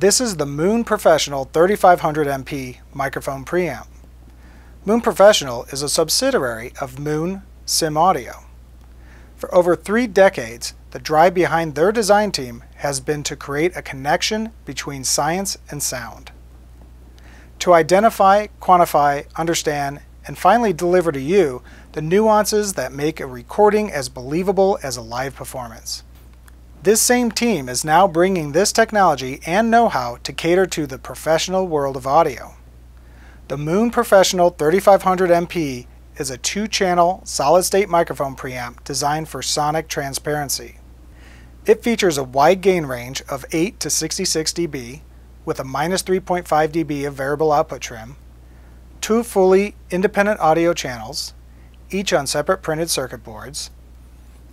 This is the Moon Professional 3500MP microphone preamp. Moon Professional is a subsidiary of Moon Sim Audio. For over 3 decades, the drive behind their design team has been to create a connection between science and sound. To identify, quantify, understand, and finally deliver to you the nuances that make a recording as believable as a live performance. This same team is now bringing this technology and know-how to cater to the professional world of audio. The Moon Professional 3500MP is a 2-channel solid-state microphone preamp designed for sonic transparency. It features a wide gain range of 8 to 66 dB with a -3.5 dB of variable output trim, 2 fully independent audio channels, each on separate printed circuit boards,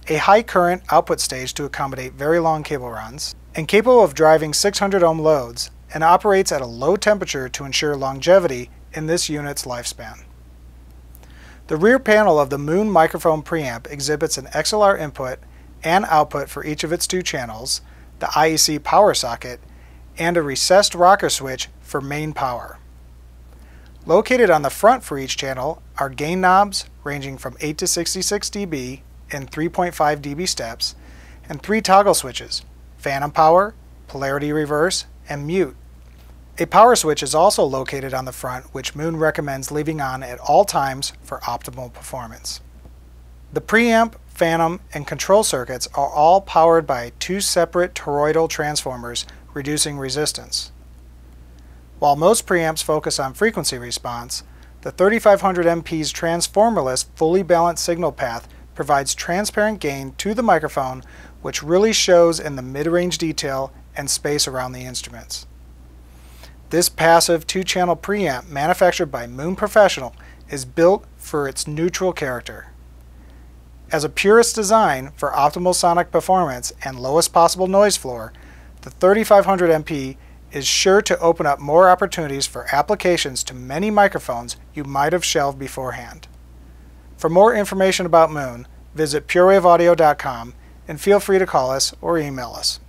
a high current output stage to accommodate very long cable runs, and capable of driving 600 ohm loads, and operates at a low temperature to ensure longevity in this unit's lifespan. The rear panel of the Moon microphone preamp exhibits an XLR input and output for each of its 2 channels, the IEC power socket, and a recessed rocker switch for main power. Located on the front for each channel are gain knobs ranging from 8 to 66 dB in 3.5 dB steps, and 3 toggle switches, phantom power, polarity reverse, and mute. A power switch is also located on the front, which Moon recommends leaving on at all times for optimal performance. The preamp, phantom, and control circuits are all powered by 2 separate toroidal transformers, reducing resistance. While most preamps focus on frequency response, the 3500MP's transformerless fully balanced signal path provides transparent gain to the microphone, which really shows in the mid-range detail and space around the instruments. This passive 2-channel preamp manufactured by Moon Professional is built for its neutral character. As a purist design for optimal sonic performance and lowest possible noise floor, the 3500MP is sure to open up more opportunities for applications to many microphones you might have shelved beforehand. For more information about Moon, visit purewaveaudio.com and feel free to call us or email us.